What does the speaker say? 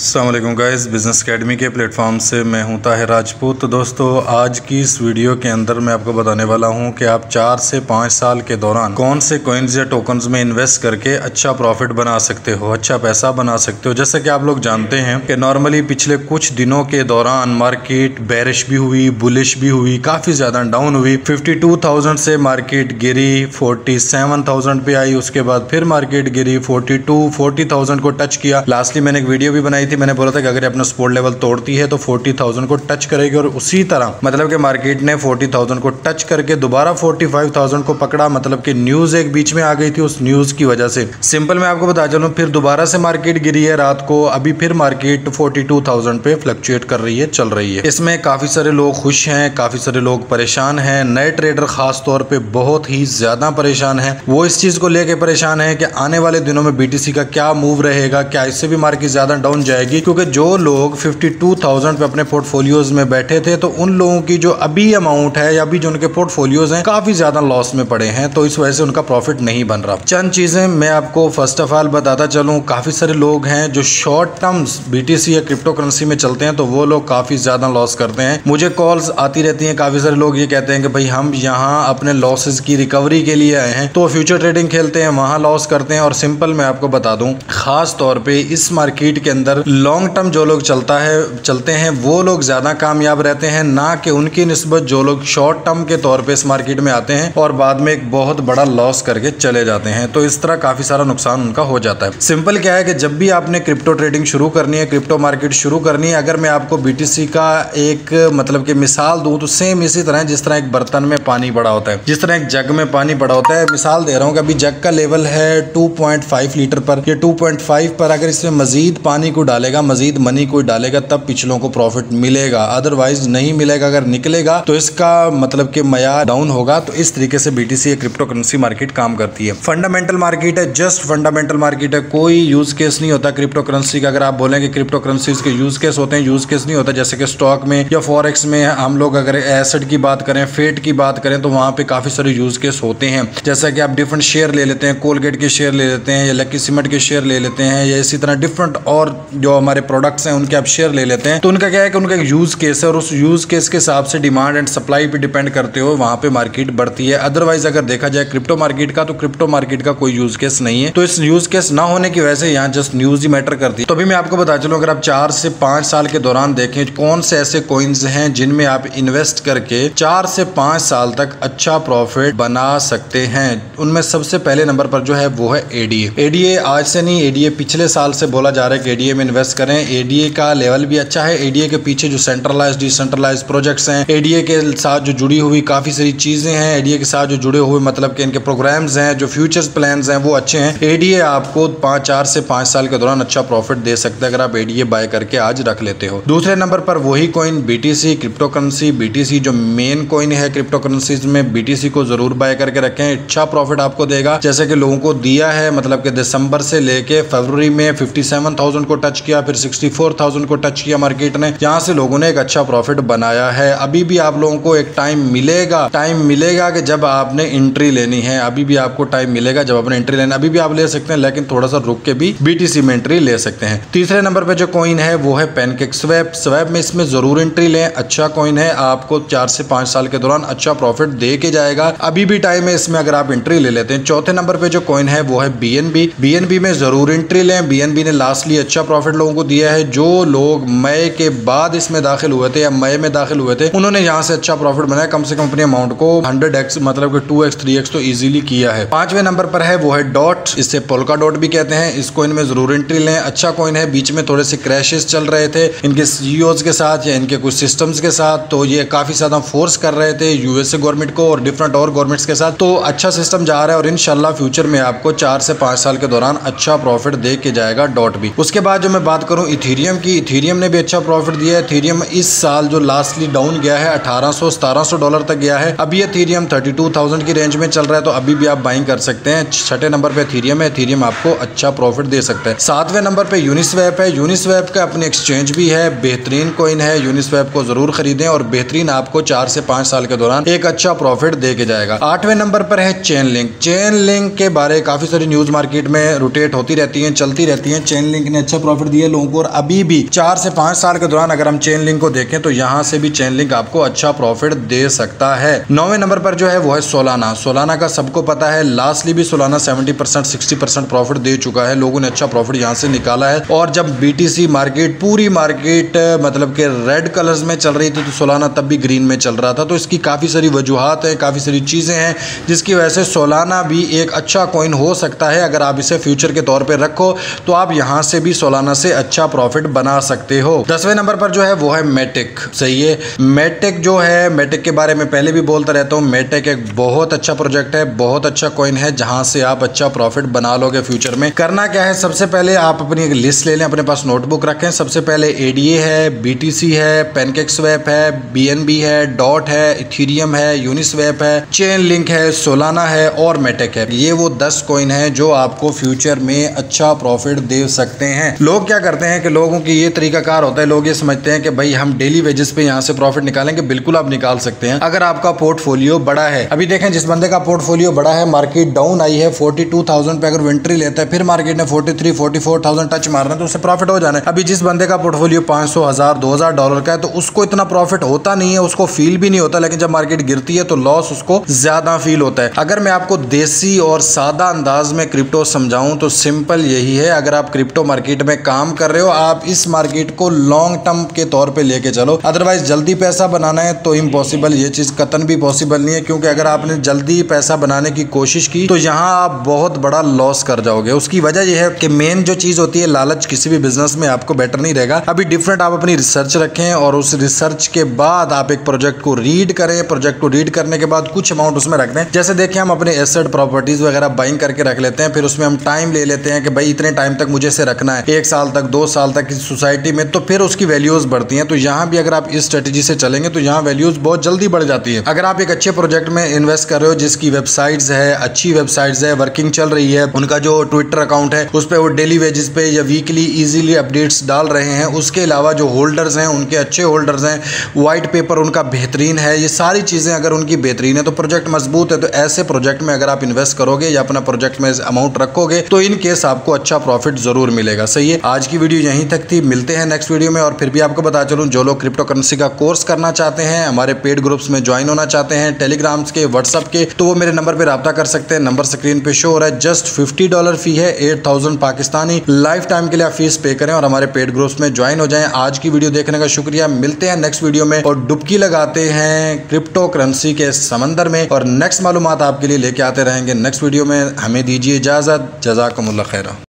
अस्सलाम वालेकुम guys, business academy के प्लेटफॉर्म से मैं हूं ताहिर राजपूत। तो दोस्तों, आज की इस वीडियो के अंदर मैं आपको बताने वाला हूं कि आप 4 से 5 साल के दौरान कौन से कॉइन्स या टोकन्स में इन्वेस्ट करके अच्छा प्रॉफिट बना सकते हो, अच्छा पैसा बना सकते हो। जैसे कि आप लोग जानते हैं कि नॉर्मली पिछले कुछ दिनों के दौरान मार्केट बेरिश भी हुई, बुलिश भी हुई, काफ़ी ज़्यादा डाउन हुई। 52,000 से मार्केट गिरी, 47,000 पे आई, उसके बाद फिर मार्केट गिरी, 40,000 को टच किया। लास्टली मैंने एक वीडियो भी बनाई थी, मैंने बोला था कि अगर अपना सपोर्ट लेवल तोड़ती है तो 40,000 को टच करेगी, और उसी तरह मतलब कि मार्केट ने 40,000 को टच करके दोबारा 45,000 को पकड़ा। मतलब कि न्यूज एक बीच में आ गई थी, उस न्यूज की वजह से सिंपल मैं आपको बता चलूं, फिर दोबारा से मार्केट गिरी है रात को। अभी फिर मार्केट 42,000 पे फ्लक्चुएट कर रही है, चल रही है। इसमें काफी सारे लोग खुश हैं, काफी सारे लोग परेशान हैं। नए ट्रेडर खास तौर पे बहुत ही ज्यादा परेशान है। वो इस चीज को लेकर परेशान है कि आने वाले दिनों में बीटीसी का क्या मूव रहेगा, क्या इससे भी मार्केट ज्यादा डाउन जाएगी। क्योंकि जो लोग 52,000 पे अपने पोर्टफोलियोज में बैठे थे, तो उन लोगों की जो अभी अमाउंट है या अभी जो उनके पोर्टफोलियोज हैं, काफी ज्यादा लॉस में पड़े हैं, तो इस वजह से उनका प्रॉफिट नहीं बन रहा। चंद चीजें मैं आपको फर्स्ट ऑफ ऑल बताता चलूं, काफी सारे लोग हैं जो शॉर्ट टर्म्स बीटीसी या क्रिप्टो करेंसी में चलते हैं, तो वो लोग काफी ज्यादा लॉस करते हैं। मुझे कॉल्स आती रहती है, काफी सारे लोग ये कहते हैं कि भाई हम यहाँ अपने लॉसेज की रिकवरी के लिए आए हैं, तो फ्यूचर ट्रेडिंग खेलते हैं, वहां लॉस करते हैं। और सिंपल मैं आपको बता दूं, खास तौर पर इस मार्केट के अंदर लॉन्ग टर्म जो लोग चलते हैं वो लोग ज्यादा कामयाब रहते हैं, ना कि उनकी निस्बत जो लोग शॉर्ट टर्म के तौर पे इस मार्केट में आते हैं और बाद में एक बहुत बड़ा लॉस करके चले जाते हैं। तो इस तरह काफी सारा नुकसान उनका हो जाता है। सिंपल क्या है कि जब भी आपने क्रिप्टो ट्रेडिंग शुरू करनी है, क्रिप्टो मार्केट शुरू करनी है, अगर मैं आपको बीटीसी का एक मतलब की मिसाल दूं, तो सेम इसी तरह जिस तरह एक बर्तन में पानी पड़ा होता है, जिस तरह एक जग में पानी पड़ा होता है, मिसाल दे रहा हूँ कि अभी जग का लेवल है 2.5 लीटर पर, ये 2.5 पर अगर इसमें मजीद पानी को डालेगा, मजीद मनी कोई डालेगा, तब पिछलों को प्रॉफिट मिलेगा, अदरवाइज नहीं मिलेगा। अगर निकलेगा तो इसका मतलब कि मयार डाउन होगा। तो इस तरीके से बीटीसी या क्रिप्टो करेंसी मार्केट काम करती है। फंडामेंटल मार्केट है, जस्ट फंडामेंटल मार्केट है, कोई यूज केस नहीं होता क्रिप्टो करेंसी का। अगर आप बोलें कि क्रिप्टो करेंसीज के यूज केस होते हैं, यूज केस नहीं होता। जैसे कि स्टॉक में या फॉरेक्स में हम लोग अगर एसेट की बात करें, फेट की बात करें, तो वहां पर काफी सारे यूज केस होते हैं। जैसा कि आप डिफरेंट शेयर ले लेते हैं, कोलगेट के शेयर ले लेते हैं, या लकी सीमेंट के शेयर ले लेते हैं, या इसी तरह डिफरेंट और जो हमारे प्रोडक्ट्स हैं उनके आप शेयर ले लेते हैं, तो उनका क्या है कि उनका यूज केस है, और उस यूज केस के हिसाब से डिमांड एंड सप्लाई पे डिपेंड करते हुए वहां पे मार्केट बढ़ती है। अदरवाइज अगर देखा जाए क्रिप्टो मार्केट का, तो क्रिप्टो मार्केट का कोई यूज केस नहीं है। तो इस यूज केस ना होने की वजह से यहाँ जस्ट न्यूज ही मैटर करती है। तो अभी मैं आपको बता चलूँ, अगर आप 4 से 5 साल के दौरान देखें कौन से ऐसे कॉइन्स हैं जिनमें आप इन्वेस्ट करके 4 से 5 साल तक अच्छा प्रॉफिट बना सकते हैं, उनमें सबसे पहले नंबर पर जो है वो है एडीए। एडीए आज से नहीं, एडीए पिछले साल से बोला जा रहा है एडीए में इन्वेस्ट करें। एडीए का लेवल भी अच्छा है, एडीए के पीछे जो सेंट्रलाइज डिसेंट्रलाइज प्रोजेक्ट्स हैं, एडीए के साथ जो जुड़ी हुई काफी सारी चीजें हैं, एडीए के साथ जो जुड़े हुए मतलब कि इनके प्रोग्राम्स हैं, जो फ्यूचर्स प्लान्स हैं, वो अच्छे हैं। एडीए आपको 4 से 5 साल के दौरान अच्छा प्रॉफिट दे सकता है, अगर आप एडीए बाय करके आज रख लेते हो। दूसरे नंबर पर वही coin BTC, crypto currency. BTC जो मेन कॉइन है क्रिप्टो करेंसी में, बीटीसी को जरूर बाय करके रखें, अच्छा प्रॉफिट आपको देगा। जैसे कि लोगों को दिया है, मतलब कि दिसंबर से लेके फरवरी में 57,000 को टच किया, फिर 64,000 को टच किया मार्केट ने, यहाँ से लोगों ने एक अच्छा प्रॉफिट बनाया है। अभी भी आप लोगों को एक टाइम मिलेगा कि जब आपने एंट्री लेनी है, अभी भी आपको टाइम मिलेगा जब आपने एंट्री लेना, अभी भी आप ले सकते हैं, लेकिन थोड़ा सा रुक के भी बीटीसी में एंट्री ले सकते हैं। तीसरे नंबर पर जो कॉइन है वो है पैनकेक स्वैप में, इसमें जरूर एंट्री लें, अच्छा कॉइन है, आपको 4 से 5 साल के दौरान अच्छा प्रॉफिट दे के जाएगा, अभी भी टाइम है इसमें अगर आप एंट्री ले लेते हैं। चौथे नंबर पर जो कॉइन है वो है बीएनबी। बीएनबी में जरूर एंट्री लें, बीएनबी ने लास्टली अच्छा प्रॉफिट लोगों को दिया है। जो लोग मई के बाद इसमें दाखिल हुए थे या मई में दाखिल हुए थे, उन्होंने यहाँ से अच्छा प्रॉफिट बनाया, कम से कम अपने अमाउंट को 100x मतलब कि 2x 3x तो इजीली किया है। पांचवें नंबर पर है वो है डॉट, इससे पोल्का डॉट भी कहते हैं। इस कॉइन में जरूर एंट्री लें, अच्छा कॉइन है, बीच में थोड़े से क्रैशेस चल रहे थे इनके सीईओज के साथ या इनके कुछ सिस्टम्स के साथ, तो ये काफी ज्यादा फोर्स कर रहे थे यूएसए गवर्नमेंट को और डिफरेंट और गवर्नमेंट्स के साथ, तो अच्छा सिस्टम जा रहा है, और इंशाल्लाह फ्यूचर में आपको 4 से 5 साल के दौरान अच्छा प्रॉफिट दे के जाएगा डॉट भी। उसके बाद जो मैं बात करूं इथेरियम की, इथेरियम ने भी अच्छा प्रॉफिट दिया है। इथेरियम इस साल जो लास्टली डाउन गया है 1800-1700 डॉलर तक गया है, अभी इथेरियम 32,000 की रेंज में चल रहा है, तो अभी भी आप बाइंग कर सकते हैं। छठे नंबर पे इथेरियम है, इथेरियम आपको अच्छा प्रॉफिट दे सकता है। सातवें नंबर पे यूनिस्वैप है, यूनिस्वैप का अपनी एक्सचेंज भी है, बेहतरीन कॉइन है, यूनिस्वैप को जरूर खरीदें और बेहतरीन आपको 4 से 5 साल के दौरान एक अच्छा प्रॉफिट दे के जाएगा। आठवें नंबर पर है चेनलिंक। चेनलिंक के बारे काफी सारी न्यूज मार्केट में रोटेट होती रहती है, चलती रहती है। चेनलिंक ने अच्छा प्रॉफिट दिए लोगों को। और अभी भी 4 से 5 साल के दौरान अगर हम चेन लिंक को देखें तो यहाँ से भी चेन लिंक आपको अच्छा प्रॉफिट दे सकता है। 9वें नंबर पर जो है वो है सोलाना। सोलाना का सबको पता है, लास्टली भी सोलाना 70% 60% प्रॉफिट दे चुका है, लोगों ने अच्छा प्रॉफिट यहाँ से निकाला है। और जब BTC मार्केट पूरी मार्केट मतलब के रेड कलर्स में चल रही थी तो सोलाना तब भी ग्रीन में चल रहा था। तो इसकी काफ़ी सारी वजूहत है, काफ़ी सारी चीज़ें हैं जिसकी वजह से सोलाना भी एक अच्छा कॉइन हो सकता है। अगर आप इसे फ्यूचर के तौर पे रखो तो आप यहाँ से भी सोलाना से अच्छा प्रॉफिट बना सकते हो। 10वें नंबर पर जो है वो है मैटिक। सही है, मैटिक जो है, मैटिक के बारे में पहले भी बोलता रहता हूँ, मैटिक एक बहुत अच्छा प्रोजेक्ट है, बहुत अच्छा कॉइन है जहाँ से आप अच्छा प्रॉफिट बना लोगे फ्यूचर में। करना क्या है, सबसे पहले आप अपनी एक लिस्ट ले लें, अपने पास नोटबुक रखें। सबसे पहले ADA है, BTC है, PancakeSwap है, BNB है, DOT है, Ethereum है, Uniswap है, Chainlink है, Solana है और Matic है। ये वो 10 कॉइन है जो आपको फ्यूचर में अच्छा प्रॉफिट दे सकते हैं। लोग क्या करते हैं कि लोगों की ये तरीकाकार होता है, लोग ये समझते हैं कि भाई हम डेली वेजेस पे यहाँ से प्रॉफिट निकालेंगे। बिल्कुल आप निकाल सकते हैं अगर आपका पोर्टफोलियो बड़ा है। अभी देखें जिस बंदे का पोर्टफोलियो बड़ा है, मार्केट डाउन आई है 42,000 पे, अगर एंट्री लेता है फिर मार्केट ने 43,000 44,000 टच मारना है तो उसे प्रॉफिट हो जाना है। अभी जिस बंदे का पोर्टफोलियो 500 1000 2000 डॉलर का है तो उसको इतना प्रॉफिट होता नहीं है, उसको फील भी नहीं होता, लेकिन जब मार्केट गिरती है तो लॉस उसको ज्यादा फील होता है। अगर मैं आपको देसी और सादा अंदाज में क्रिप्टो समझाऊं तो सिंपल यही है, अगर आप क्रिप्टो मार्केट में काम कर रहे हो आप इस मार्केट को लॉन्ग टर्म के तौर पर लेके चलो, अदरवाइज जल्दी पैसा बनाना है तो इम्पॉसिबल, ये चीज कतन भी पॉसिबल नहीं है। क्योंकि अगर आपने जल्दी पैसा बनाने की कोशिश की तो यहाँ आप बहुत बड़ा लॉस कर जाओगे। उसकी वजह यह है कि मेन जो चीज होती है लालच, किसी भी बिजनेस में आपको बेटर नहीं रहेगा। अभी डिफरेंट आप अपनी रिसर्च रखें और उस रिसर्च के बाद आप एक प्रोजेक्ट को रीड करें। प्रोजेक्ट को रीड करने के बाद कुछ अमाउंट उसमें रख दें, जैसे देखिए हम अपने एसेट प्रॉपर्टीज वगैरह बाइंग करके रख लेते हैं, फिर उसमें हम टाइम ले लेते हैं कि भाई इतने टाइम तक मुझे इसे रखना है, 1 साल तक 2 साल तक इस सोसाइटी में, तो फिर उसकी वैल्यूज बढ़ती है। तो यहाँ भी अगर आप इस स्ट्रेटेजी से चलेंगे तो यहाँ वैल्यूज बहुत जल्दी बढ़ जाती है। अगर आप एक अच्छे प्रोजेक्ट में इन्वेस्ट कर रहे हो जिसकी वेबसाइट्स है, अच्छी वेबसाइट्स है, वर्किंग चल रही है, उनका जो ट्विटर अकाउंट है उस पर वो डेली वेजिस पे या वीकली इजीली अपडेट्स डाल रहे हैं, उसके अलावा जो होल्डर्स हैं उनके अच्छे होल्डर्स हैं, वाइट पेपर उनका बेहतरीन है, ये सारी चीज़ें अगर उनकी बेहतरीन है तो प्रोजेक्ट मजबूत है। तो ऐसे प्रोजेक्ट में अगर आप इन्वेस्ट करोगे या अपना प्रोजेक्ट में अमाउंट रखोगे तो इन केस आपको अच्छा प्रॉफिट जरूर मिलेगा। सही है, आज की वीडियो यहीं तक थी, मिलते हैं नेक्स्ट वीडियो में। और फिर भी आपको बता चलूँ, जो लोग क्रिप्टो करेंसी का कोर्स करना चाहते हैं, हमारे पेड ग्रुप्स में ज्वाइन होना चाहते हैं, टेलीग्राम्स के, व्हाट्सअप के, तो वो मेरे नंबर पर रब्ता कर सकते हैं, नंबर स्क्रीन पे शो हो रहा है। जस्ट $50 फी है, 8000 पाकिस्तानी, लाइफ टाइम के लिए आप फीस पे करें और हमारे पेड ग्रुप्स में ज्वाइन हो जाएं। आज की वीडियो देखने का शुक्रिया, मिलते हैं नेक्स्ट वीडियो में और डुबकी लगाते हैं क्रिप्टो करेंसी के समंदर में और नेक्स्ट मालूमात आपके लिए लेके आते रहेंगे नेक्स्ट वीडियो में। हमें दीजिए इजाज़त, जज़ाकमुल्लाह खैरा।